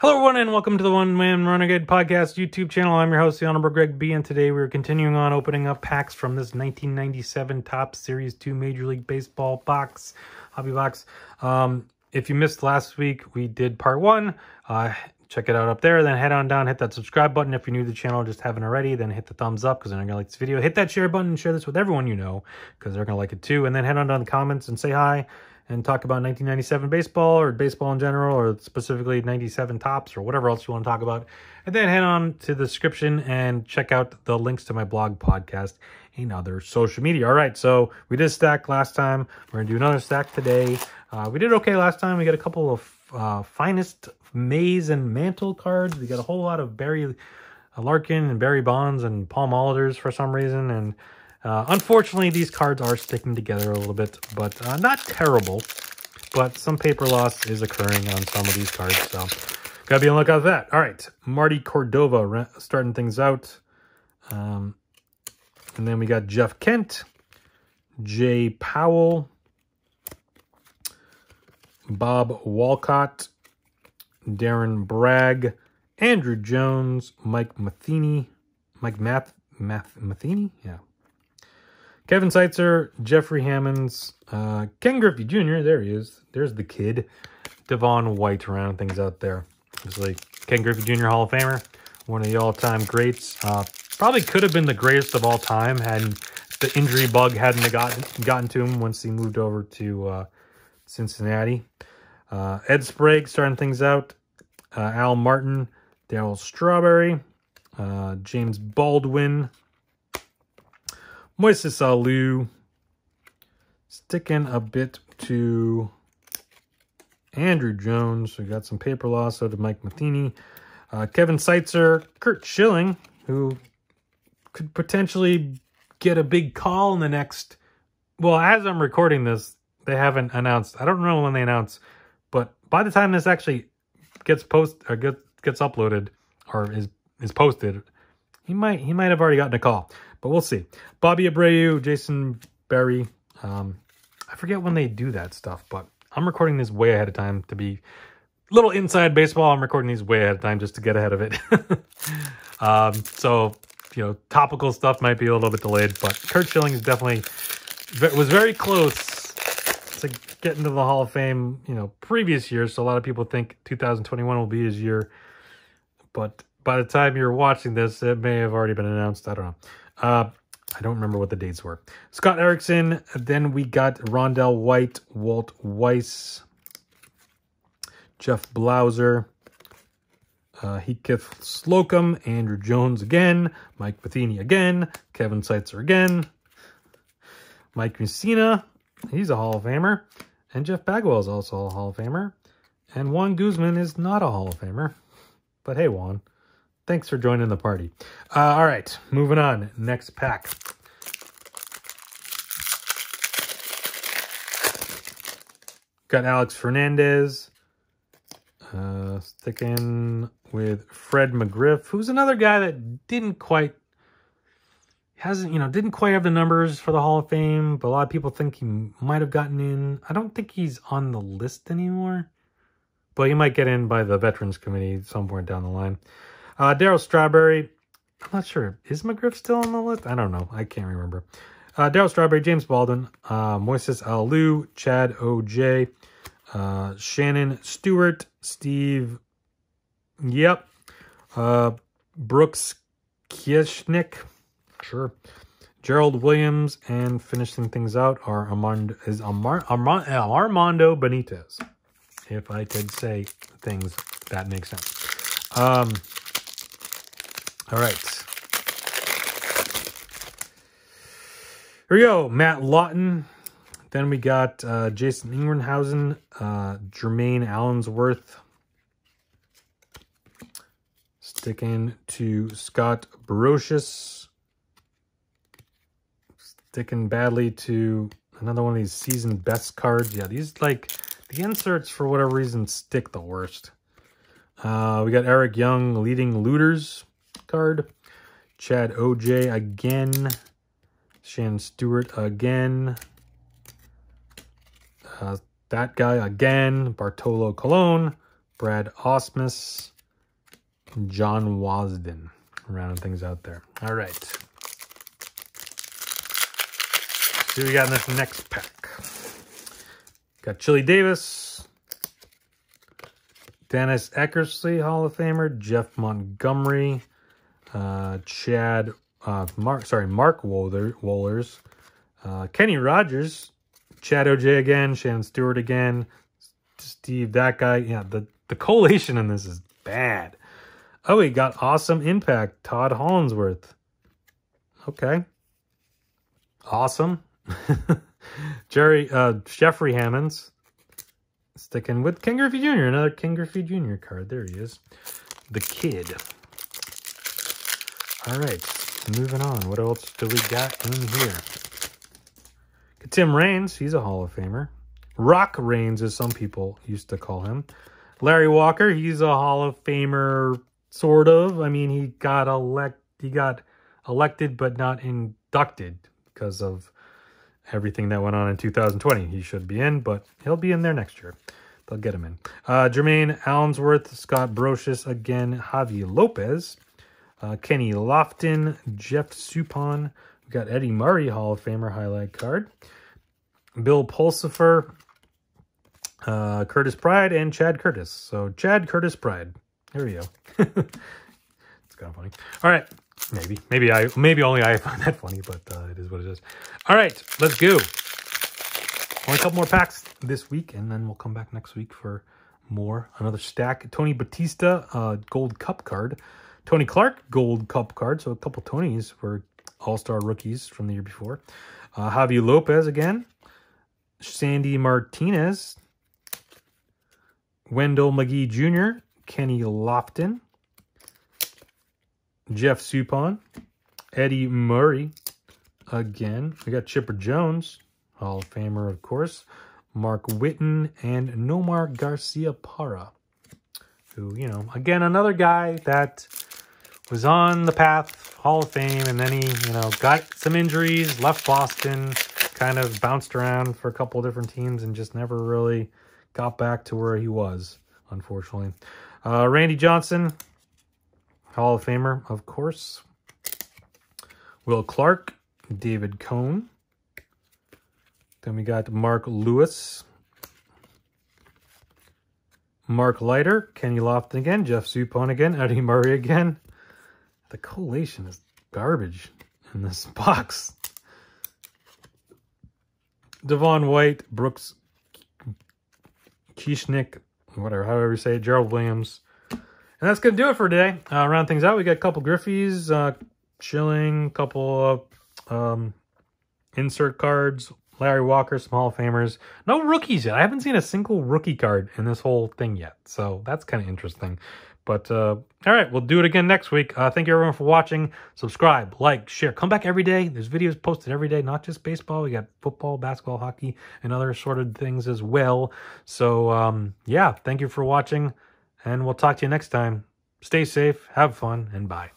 Hello, everyone, and welcome to the One Man Renegade Podcast YouTube channel. I'm your host, the Honorable Greg B., and today we're continuing on opening up packs from this 1997 Topps Series 2 Major League Baseball box, hobby box. If you missed last week, we did part one. Check it out up there. Then head on down, hit that subscribe button if you're new to the channel, just haven't already. Then hit the thumbs up because then you're going to like this video. Hit that share button and share this with everyone you know because they're going to like it too. And then head on down to the comments and say hi and talk about 1997 baseball or baseball in general, or specifically 97 Topps or whatever else you want to talk about. And then head on to the description and check out the links to my blog, podcast, and other social media. All right, so we did a stack last time. We're going to do another stack today. We did okay last time. We got a couple of Finest Maze and Mantle cards. We got a whole lot of Barry Larkin and Barry Bonds and Paul Molitors for some reason, and unfortunately, these cards are sticking together a little bit, but not terrible. But some paper loss is occurring on some of these cards, so gotta be on the lookout for that. All right, Marty Cordova starting things out. And then we got Jeff Kent, Jay Powell, Bob Walcott, Darren Bragg, Andrew Jones, Mike Matheny, Matheny? Yeah. Kevin Seitzer, Jeffrey Hammonds, Ken Griffey Jr., there he is. There's the kid. Devon White rounding things out there. It's like Ken Griffey Jr., Hall of Famer. One of the all-time greats. Probably could have been the greatest of all time had the injury bug hadn't gotten to him once he moved over to Cincinnati. Ed Sprague starting things out. Al Martin, Darryl Strawberry, James Baldwin, Moises Alou, sticking a bit to Andrew Jones. We got some paper loss out of Mike Matheny. Kevin Seitzer, Kurt Schilling, who could potentially get a big call in the next... Well, as I'm recording this, they haven't announced. I don't know when they announce, but by the time this actually gets uploaded or is posted, he might have already gotten a call. But we'll see. Bobby Abreu, Jason Berry. I forget when they do that stuff, but I'm recording this way ahead of time to be a little inside baseball. I'm recording these way ahead of time just to get ahead of it. So, you know, topical stuff might be a little bit delayed, but Kurt Schilling is definitely was very close to getting to the Hall of Fame, you know, previous years. So a lot of people think 2021 will be his year. But by the time you're watching this, it may have already been announced. I don't know. I don't remember what the dates were. Scott Erickson. Then we got Rondell White, Walt Weiss, Jeff Blauser, Heathcliff Slocum, Andrew Jones again, Mike Matheny again, Kevin Seitzer again, Mike Messina, he's a Hall of Famer, and Jeff Bagwell is also a Hall of Famer, and Juan Guzman is not a Hall of Famer, but hey, Juan. Thanks for joining the party. All right, moving on. Next pack. Got Alex Fernandez. Sticking with Fred McGriff, who's another guy that didn't quite have the numbers for the Hall of Fame, but a lot of people think he might have gotten in. I don't think he's on the list anymore, but he might get in by the Veterans Committee somewhere down the line. Darryl Strawberry, I'm not sure. Is McGriff still on the list? I don't know. I can't remember. Darryl Strawberry, James Baldwin, Moises Alou, Chad O.J., Shannon Stewart, Steve, yep, Brooks Kieschnick, sure, Gerald Williams, and finishing things out are Armando Benitez. If I could say things that make sense. All right. Here we go. Matt Lawton. Then we got Jason Ingrenhausen, Jermaine Allensworth. Sticking to Scott Brosius. Sticking badly to another one of these season best cards. Yeah, these, like, the inserts for whatever reason stick the worst. We got Eric Young, leading looters card, Chad O.J. again, Shannon Stewart again, that guy again, Bartolo Colon, Brad Ausmus, John Wasden. Rounding things out there. All right. See what we got in this next pack. Got Chili Davis, Dennis Eckersley, Hall of Famer, Jeff Montgomery, Mark Wohlers, Kenny Rogers, Chad O.J. again, Shannon Stewart again, Steve, that guy. Yeah, the collation in this is bad. Oh, he got Awesome Impact, Todd Hollinsworth. Okay. Awesome. Jeffrey Hammonds. Sticking with Ken Griffey Jr., another Ken Griffey Jr. card. There he is. The Kid. All right, moving on. What else do we got in here? Tim Raines, he's a Hall of Famer. Rock Raines, as some people used to call him. Larry Walker, he's a Hall of Famer, sort of. I mean, he got elected but not inducted because of everything that went on in 2020. He should be in, but he'll be in there next year. They'll get him in. Jermaine Allensworth, Scott Brosius again, Javi Lopez, Kenny Lofton, Jeff Supon. We've got Eddie Murray, Hall of Famer highlight card. Bill Pulsifer, Curtis Pride, and Chad Curtis. So, Chad Curtis Pride. Here we go. It's kind of funny. All right. Maybe only I find that funny, but it is what it is. All right. Let's go. Only a couple more packs this week, and then we'll come back next week for more. Another stack. Tony Batista, Gold Cup card. Tony Clark, Gold Cup card. So, a couple Tonys for All-Star rookies from the year before. Javi Lopez again. Sandy Martinez. Wendell McGee Jr., Kenny Lofton, Jeff Supon, Eddie Murray again. We got Chipper Jones, Hall of Famer, of course, Mark Whitten, and Nomar Garcia-Parra, who, you know, again, another guy that was on the path, Hall of Fame, and then he, you know, got some injuries, left Boston, kind of bounced around for a couple different teams and just never really got back to where he was, unfortunately. Randy Johnson, Hall of Famer, of course. Will Clark, David Cohn. Then we got Mark Lewis. Mark Leiter, Kenny Lofton again, Jeff Supon again, Eddie Murray again. The collation is garbage in this box. Devon White, Brooks Kieschnick, whatever, however you say it, Gerald Williams. And that's going to do it for today. Round things out, we got a couple Griffies, Schilling, a couple insert cards, Larry Walker, some Hall of Famers. No rookies yet. I haven't seen a single rookie card in this whole thing yet. So that's kind of interesting. But, all right, we'll do it again next week. Thank you, everyone, for watching. Subscribe, like, share. Come back every day. There's videos posted every day, not just baseball. We got football, basketball, hockey, and other assorted things as well. So, yeah, thank you for watching, and we'll talk to you next time. Stay safe, have fun, and bye.